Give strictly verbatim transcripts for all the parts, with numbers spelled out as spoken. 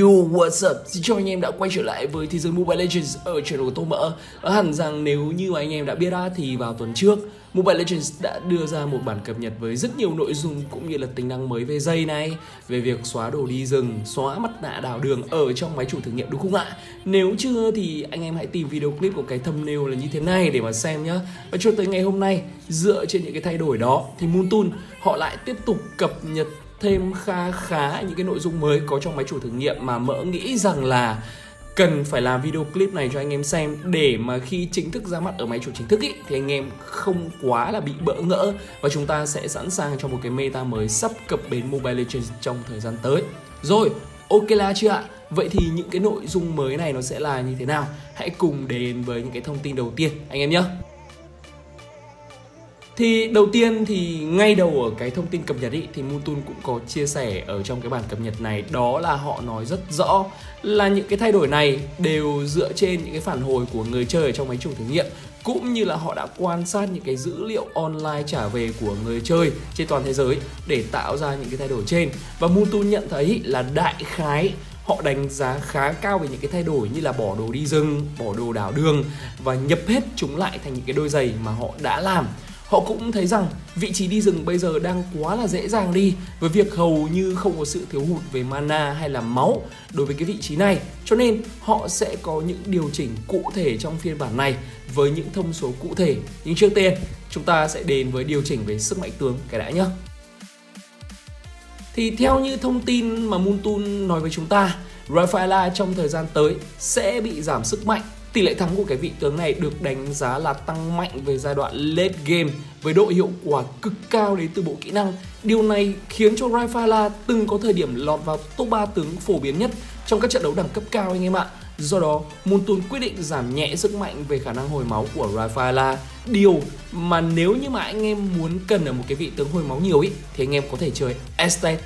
Yo, what's up? Xin chào anh em đã quay trở lại với thế giới Mobile Legends ở channel của Tốp Mỡ. Hẳn rằng nếu như anh em đã biết á, thì vào tuần trước Mobile Legends đã đưa ra một bản cập nhật với rất nhiều nội dung cũng như là tính năng mới về dây này, về việc xóa đồ đi rừng, xóa mặt nạ đào đường ở trong máy chủ thử nghiệm, đúng không ạ? Nếu chưa thì anh em hãy tìm video clip của cái thumbnail là như thế này để mà xem nhá. Và cho tới ngày hôm nay, dựa trên những cái thay đổi đó thì Moonton họ lại tiếp tục cập nhật thêm khá khá những cái nội dung mới có trong máy chủ thử nghiệm mà Mỡ nghĩ rằng là cần phải làm video clip này cho anh em xem, để mà khi chính thức ra mặt ở máy chủ chính thức ý, thì anh em không quá là bị bỡ ngỡ và chúng ta sẽ sẵn sàng cho một cái meta mới sắp cập bến Mobile Legends trong thời gian tới. Rồi, ok là chưa ạ? Vậy thì những cái nội dung mới này nó sẽ là như thế nào? Hãy cùng đến với những cái thông tin đầu tiên anh em nhé. Thì đầu tiên thì ngay đầu ở cái thông tin cập nhật ý, thì Moonton cũng có chia sẻ ở trong cái bản cập nhật này, đó là họ nói rất rõ là những cái thay đổi này đều dựa trên những cái phản hồi của người chơi ở trong máy chủ thử nghiệm, cũng như là họ đã quan sát những cái dữ liệu online trả về của người chơi trên toàn thế giới để tạo ra những cái thay đổi trên. Và Moonton nhận thấy là đại khái họ đánh giá khá cao về những cái thay đổi như là bỏ đồ đi rừng, bỏ đồ đảo đường và nhập hết chúng lại thành những cái đôi giày mà họ đã làm. Họ cũng thấy rằng vị trí đi rừng bây giờ đang quá là dễ dàng đi, với việc hầu như không có sự thiếu hụt về mana hay là máu đối với cái vị trí này. Cho nên họ sẽ có những điều chỉnh cụ thể trong phiên bản này với những thông số cụ thể. Nhưng trước tiên chúng ta sẽ đến với điều chỉnh về sức mạnh tướng cái đã nhé. Thì theo như thông tin mà Moonton nói với chúng ta, Rafaela trong thời gian tới sẽ bị giảm sức mạnh. Tỷ lệ thắng của cái vị tướng này được đánh giá là tăng mạnh về giai đoạn late game với độ hiệu quả cực cao đến từ bộ kỹ năng. Điều này khiến cho Rafaela từng có thời điểm lọt vào top ba tướng phổ biến nhất trong các trận đấu đẳng cấp cao anh em ạ. Do đó, Moonton quyết định giảm nhẹ sức mạnh về khả năng hồi máu của Rafaela. Điều mà nếu như mà anh em muốn cần ở một cái vị tướng hồi máu nhiều ý, thì anh em có thể chơi Estes.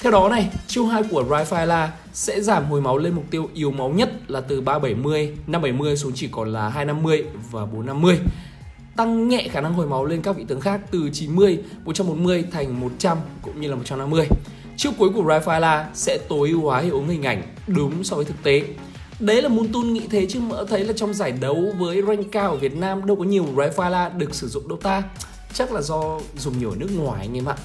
Theo đó này, chiêu hai của Rafaela sẽ giảm hồi máu lên mục tiêu yếu máu nhất là từ ba bảy mươi, năm bảy mươi xuống chỉ còn là hai năm mươi và bốn năm mươi. Tăng nhẹ khả năng hồi máu lên các vị tướng khác từ chín mươi, một trăm bốn mươi thành một trăm cũng như là một trăm năm mươi. Chiêu cuối của Rafaela sẽ tối ưu hóa hiệu ứng hình ảnh đúng so với thực tế. Đấy là Moonton nghĩ thế, chứ Mỡ thấy là trong giải đấu với rank cao ở Việt Nam đâu có nhiều Rafaela được sử dụng Dota. Chắc là do dùng nhiều ở nước ngoài anh em ạ.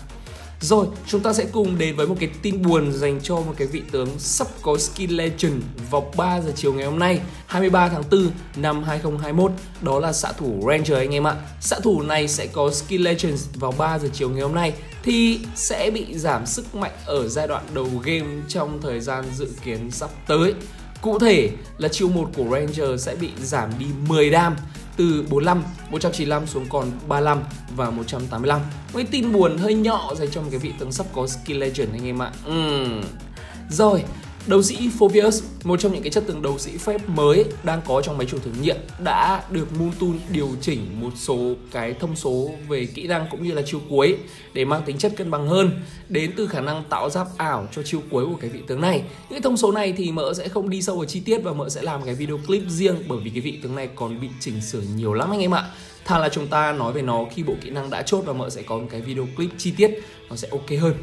Rồi, chúng ta sẽ cùng đến với một cái tin buồn dành cho một cái vị tướng sắp có skin legend vào ba giờ chiều ngày hôm nay, hai mươi ba tháng tư năm hai nghìn không trăm hai mươi mốt. Đó là xạ thủ Granger anh em ạ. Xạ thủ này sẽ có skin legend vào ba giờ chiều ngày hôm nay, thì sẽ bị giảm sức mạnh ở giai đoạn đầu game trong thời gian dự kiến sắp tới. Cụ thể là chiêu một của Granger sẽ bị giảm đi mười đam, từ bốn mươi lăm, một trăm chín mươi lăm xuống còn ba mươi lăm và một trăm tám mươi lăm. Mấy tin buồn hơi nhỏ dành cho một cái vị tướng sắp có skin legend anh em ạ. uhm. Rồi, đấu sĩ Phobius, một trong những cái chất tướng đấu sĩ phép mới đang có trong máy chủ thử nghiệm, đã được Moonton điều chỉnh một số cái thông số về kỹ năng cũng như là chiêu cuối để mang tính chất cân bằng hơn, đến từ khả năng tạo giáp ảo cho chiêu cuối của cái vị tướng này. Những cái thông số này thì Mỡ sẽ không đi sâu vào chi tiết và Mỡ sẽ làm cái video clip riêng, bởi vì cái vị tướng này còn bị chỉnh sửa nhiều lắm anh em ạ. Thà là chúng ta nói về nó khi bộ kỹ năng đã chốt và Mỡ sẽ có một cái video clip chi tiết, nó sẽ ok hơn.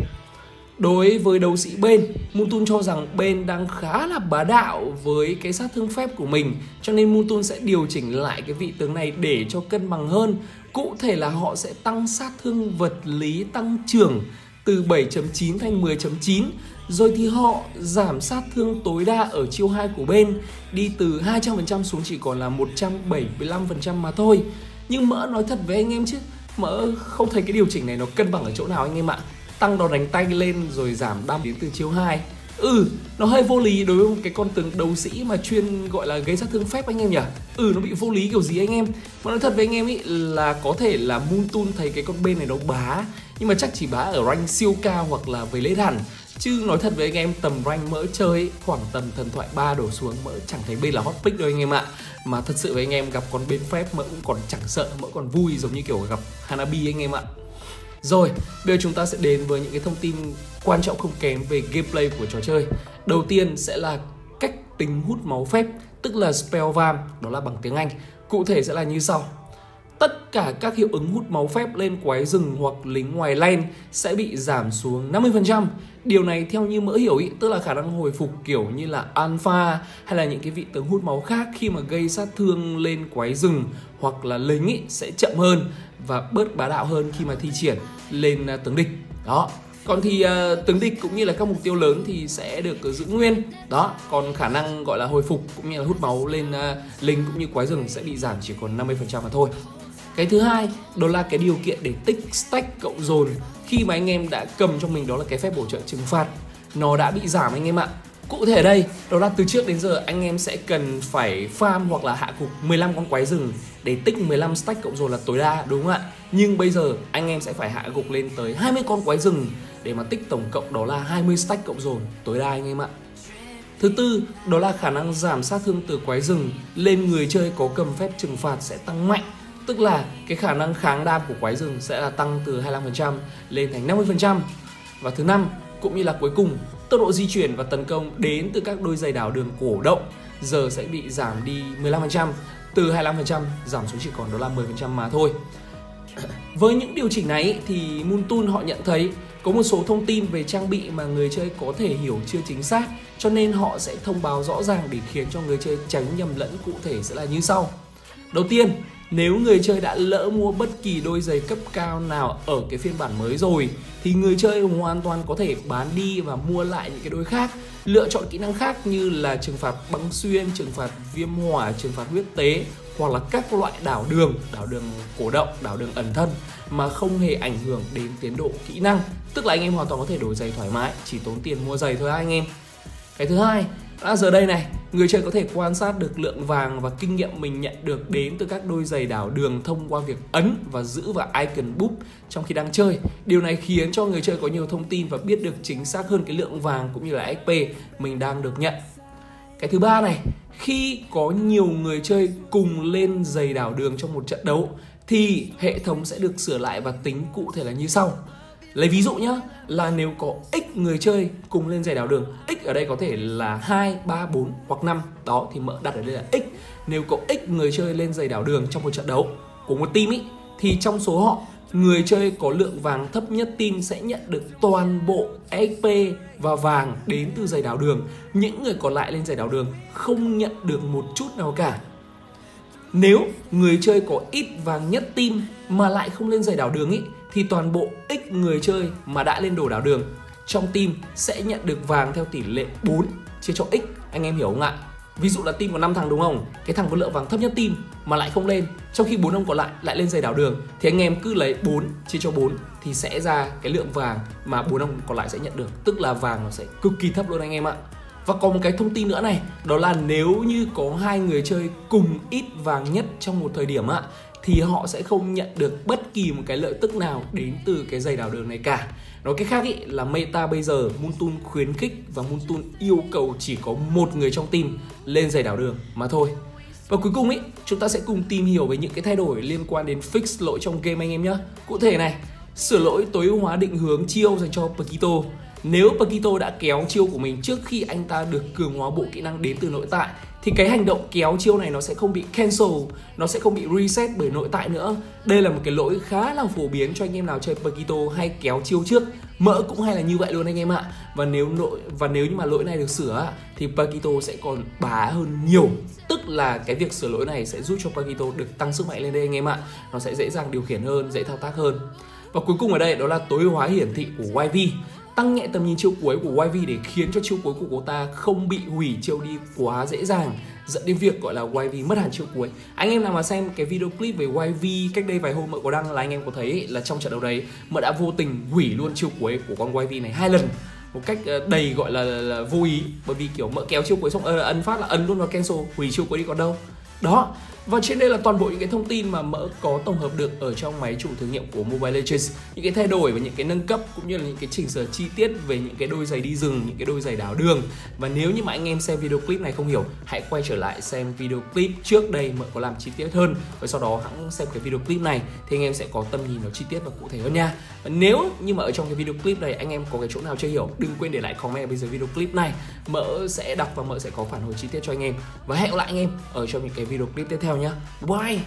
Đối với đấu sĩ Ben, Moonton cho rằng Ben đang khá là bá đạo với cái sát thương phép của mình, cho nên Moonton sẽ điều chỉnh lại cái vị tướng này để cho cân bằng hơn. Cụ thể là họ sẽ tăng sát thương vật lý tăng trưởng từ bảy chấm chín thành mười chấm chín. Rồi thì họ giảm sát thương tối đa ở chiêu hai của Ben đi từ hai trăm phần trăm xuống chỉ còn là một trăm bảy mươi lăm phần trăm mà thôi. Nhưng Mỡ nói thật với anh em chứ, Mỡ không thấy cái điều chỉnh này nó cân bằng ở chỗ nào anh em ạ. Tăng đòn đánh tay lên rồi giảm đam đến từ chiêu hai. Ừ, nó hơi vô lý đối với một cái con tướng đấu sĩ mà chuyên gọi là gây sát thương phép anh em nhỉ. Ừ, nó bị vô lý kiểu gì anh em. Mà nói thật với anh em ý là có thể là Moonton thấy cái con bên này nó bá, nhưng mà chắc chỉ bá ở rank siêu cao hoặc là với lết hẳn. Chứ nói thật với anh em, tầm rank Mỡ chơi khoảng tầm thần thoại ba đổ xuống, Mỡ chẳng thấy bên là hot pick đâu anh em ạ. Mà thật sự với anh em, gặp con bên phép Mỡ cũng còn chẳng sợ, Mỡ còn vui giống như kiểu gặp Hanabi anh em ạ. Rồi, bây giờ chúng ta sẽ đến với những cái thông tin quan trọng không kém về gameplay của trò chơi. Đầu tiên sẽ là cách tính hút máu phép, tức là spell farm, đó là bằng tiếng Anh. Cụ thể sẽ là như sau. tất cả các hiệu ứng hút máu phép lên quái rừng hoặc lính ngoài lane sẽ bị giảm xuống năm mươi phần trăm. Điều này theo như Mỡ hiểu ý, tức là khả năng hồi phục kiểu như là Alpha hay là những cái vị tướng hút máu khác khi mà gây sát thương lên quái rừng hoặc là lính ý, sẽ chậm hơn và bớt bá đạo hơn khi mà thi triển lên tướng địch. Đó. Còn thì uh, tướng địch cũng như là các mục tiêu lớn thì sẽ được uh, giữ nguyên. Đó, còn khả năng gọi là hồi phục cũng như là hút máu lên uh, lính cũng như quái rừng sẽ bị giảm chỉ còn năm mươi phần trăm mà thôi. Cái thứ hai, đó là cái điều kiện để tích stack cộng dồn khi mà anh em đã cầm trong mình, đó là cái phép bổ trợ trừng phạt. Nó đã bị giảm anh em ạ. Cụ thể đây, đó là từ trước đến giờ anh em sẽ cần phải farm hoặc là hạ cục mười lăm con quái rừng để tích mười lăm stack cộng dồn là tối đa, đúng không ạ? Nhưng bây giờ anh em sẽ phải hạ gục lên tới hai mươi con quái rừng để mà tích tổng cộng đó là hai mươi stack cộng dồn tối đa anh em ạ. Thứ tư, đó là khả năng giảm sát thương từ quái rừng lên người chơi có cầm phép trừng phạt sẽ tăng mạnh. Tức là cái khả năng kháng đam của quái rừng sẽ là tăng từ hai mươi lăm phần trăm lên thành năm mươi phần trăm. Và thứ năm, cũng như là cuối cùng, tốc độ di chuyển và tấn công đến từ các đôi giày đảo đường cổ động giờ sẽ bị giảm đi mười lăm phần trăm, từ hai mươi lăm phần trăm giảm xuống chỉ còn đó là mười phần trăm mà thôi. Với những điều chỉnh này thì Moonton họ nhận thấy có một số thông tin về trang bị mà người chơi có thể hiểu chưa chính xác, cho nên họ sẽ thông báo rõ ràng để khiến cho người chơi tránh nhầm lẫn. Cụ thể sẽ là như sau. Đầu tiên, nếu người chơi đã lỡ mua bất kỳ đôi giày cấp cao nào ở cái phiên bản mới rồi thì người chơi hoàn toàn có thể bán đi và mua lại những cái đôi khác, lựa chọn kỹ năng khác như là trừng phạt băng xuyên, trừng phạt viêm hỏa, trừng phạt huyết tế hoặc là các loại đảo đường, đảo đường cổ động, đảo đường ẩn thân mà không hề ảnh hưởng đến tiến độ kỹ năng. Tức là anh em hoàn toàn có thể đổi giày thoải mái, chỉ tốn tiền mua giày thôi anh em. Cái thứ hai, đã giờ đây này, người chơi có thể quan sát được lượng vàng và kinh nghiệm mình nhận được đến từ các đôi giày đảo đường thông qua việc ấn và giữ vào icon búp trong khi đang chơi. Điều này khiến cho người chơi có nhiều thông tin và biết được chính xác hơn cái lượng vàng cũng như là ích pê mình đang được nhận. Cái thứ ba này, khi có nhiều người chơi cùng lên giày đảo đường trong một trận đấu thì hệ thống sẽ được sửa lại và tính cụ thể là như sau. Lấy ví dụ nhá, là nếu có x người chơi cùng lên giày đảo đường, x ở đây có thể là hai, ba, bốn hoặc năm. Đó, thì Mỡ đặt ở đây là x. Nếu có x người chơi lên giày đảo đường trong một trận đấu của một team ý, thì trong số họ, người chơi có lượng vàng thấp nhất team sẽ nhận được toàn bộ ích pê và vàng đến từ giày đảo đường. Những người còn lại lên giày đảo đường không nhận được một chút nào cả. Nếu người chơi có ít vàng nhất team mà lại không lên giày đảo đường ý, thì toàn bộ x người chơi mà đã lên đồ đảo đường trong team sẽ nhận được vàng theo tỷ lệ bốn chia cho x. Anh em hiểu không ạ? Ví dụ là team có năm thằng đúng không? Cái thằng có lượng vàng thấp nhất team mà lại không lên, trong khi bốn ông còn lại lại lên giày đảo đường, thì anh em cứ lấy bốn chia cho bốn thì sẽ ra cái lượng vàng mà bốn ông còn lại sẽ nhận được. Tức là vàng nó sẽ cực kỳ thấp luôn anh em ạ. Và còn một cái thông tin nữa này, đó là nếu như có hai người chơi cùng ít vàng nhất trong một thời điểm ạ, thì họ sẽ không nhận được bất kỳ một cái lợi tức nào đến từ cái giày đảo đường này cả. Nói cách khác ý, là meta bây giờ Moonton khuyến khích và Moonton yêu cầu chỉ có một người trong team lên giày đảo đường mà thôi. Và cuối cùng ý, chúng ta sẽ cùng tìm hiểu về những cái thay đổi liên quan đến fix lỗi trong game anh em nhé. Cụ thể này, sửa lỗi tối ưu hóa định hướng chiêu dành cho Paquito. Nếu Paquito đã kéo chiêu của mình trước khi anh ta được cường hóa bộ kỹ năng đến từ nội tại thì cái hành động kéo chiêu này nó sẽ không bị cancel, nó sẽ không bị reset bởi nội tại nữa. Đây là một cái lỗi khá là phổ biến cho anh em nào chơi Paquito hay kéo chiêu trước. Mỡ cũng hay là như vậy luôn anh em ạ. Và nếu nội và nếu như mà lỗi này được sửa thì Paquito sẽ còn bá hơn nhiều. Tức là cái việc sửa lỗi này sẽ giúp cho Paquito được tăng sức mạnh lên đây anh em ạ. Nó sẽ dễ dàng điều khiển hơn, dễ thao tác hơn. Và cuối cùng ở đây đó là tối ưu hóa hiển thị của y vê. Tăng nhẹ tầm nhìn chiêu cuối của y vê để khiến cho chiêu cuối của cô ta không bị hủy chiêu đi quá dễ dàng, dẫn đến việc gọi là y vê mất hẳn chiêu cuối. Anh em nào mà xem cái video clip về y vê cách đây vài hôm Mỡ có đăng là anh em có thấy là trong trận đấu đấy Mỡ đã vô tình hủy luôn chiêu cuối của con y vê này hai lần một cách đầy gọi là, là, là vô ý, bởi vì kiểu Mỡ kéo chiêu cuối xong ấn ờ, phát là ấn luôn vào cancel, hủy chiêu cuối đi còn đâu. Đó, và trên đây là toàn bộ những cái thông tin mà Mỡ có tổng hợp được ở trong máy chủ thử nghiệm của Mobile Legends. Những cái thay đổi và những cái nâng cấp cũng như là những cái chỉnh sửa chi tiết về những cái đôi giày đi rừng, những cái đôi giày đảo đường. Và nếu như mà anh em xem video clip này không hiểu, hãy quay trở lại xem video clip trước đây Mỡ có làm chi tiết hơn. Và sau đó hãy xem cái video clip này thì anh em sẽ có tầm nhìn nó chi tiết và cụ thể hơn nha. Và nếu như mà ở trong cái video clip này anh em có cái chỗ nào chưa hiểu, đừng quên để lại comment bây giờ video clip này. Mỡ sẽ đọc và Mỡ sẽ có phản hồi chi tiết cho anh em. Và hẹn gặp lại anh em ở trong những cái video clip tiếp theo nhé. Bye.